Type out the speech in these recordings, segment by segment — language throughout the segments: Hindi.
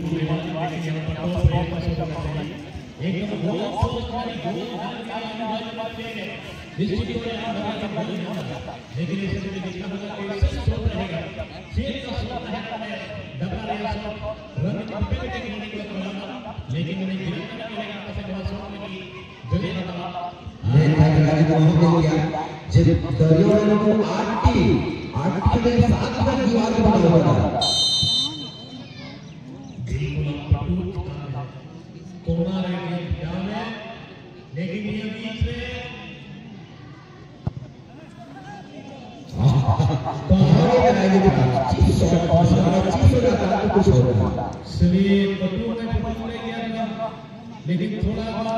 लेकिन लेकिन ये बीच में कुछ हो रहा लेकिन थोड़ा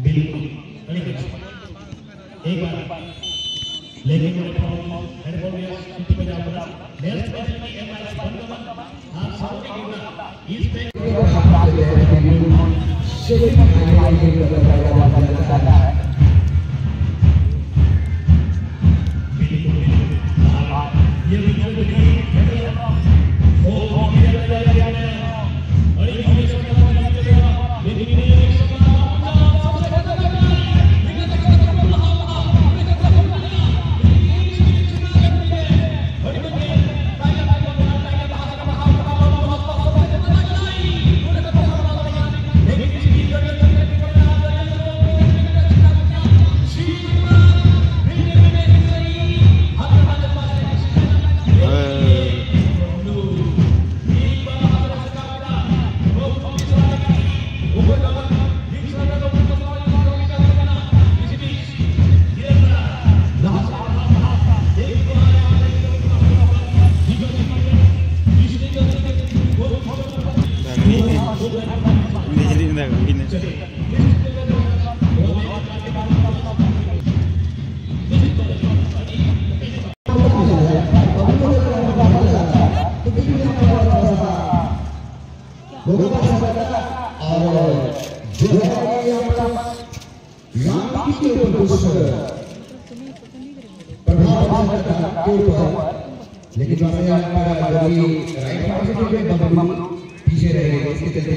बिल्कुल एक बार लेकिन हेडफोन में स्थिति में जाबरा नेक्स्ट क्वेश्चन में एमआईएस बंदवन आप सब के गिनना इस पे शेयर में लगाया जाता है ये विकल्प भी हो हो किया जाएगा और ये हमेशा करना चाहिए लेकिन ये लेकिन पीछे रहे इसके चलते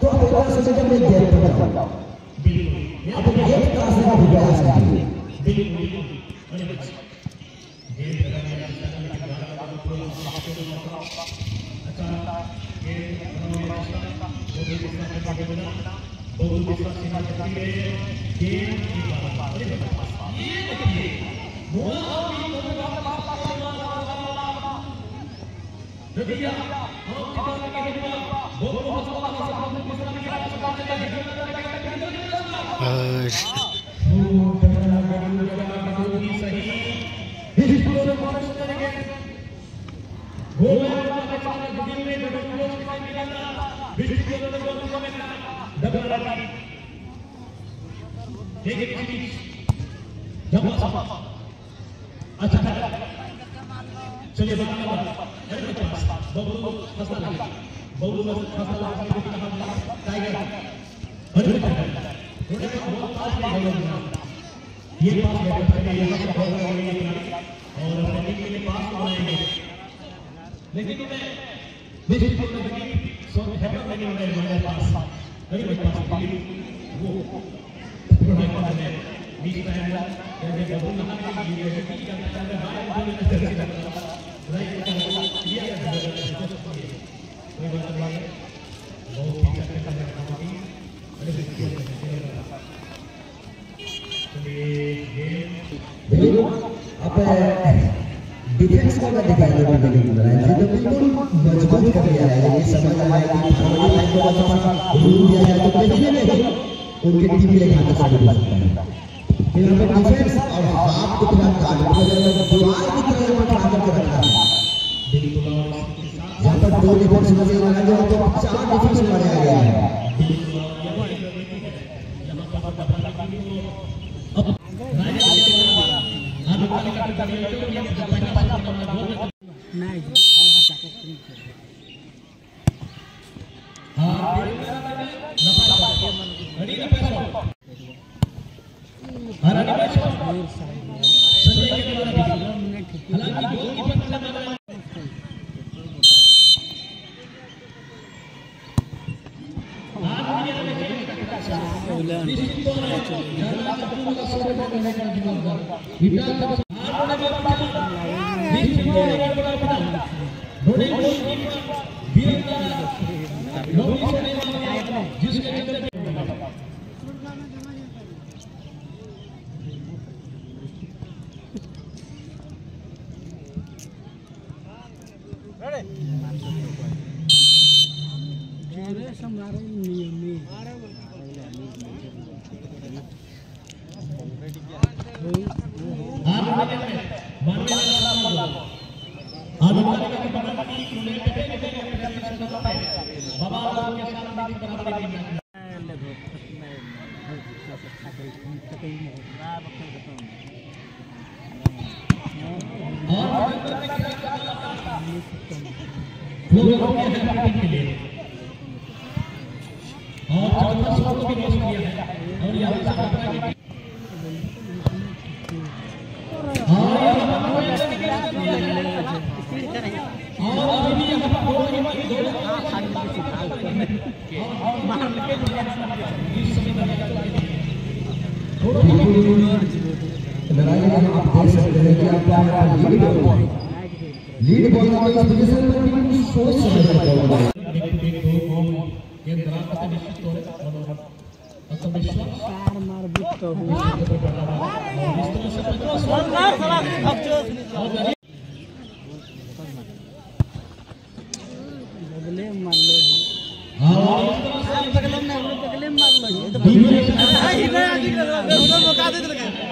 तो orang saja menjadi bertanggung. Apa dia terasa berbalas diri?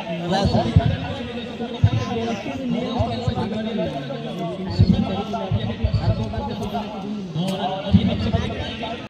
Terima kasih.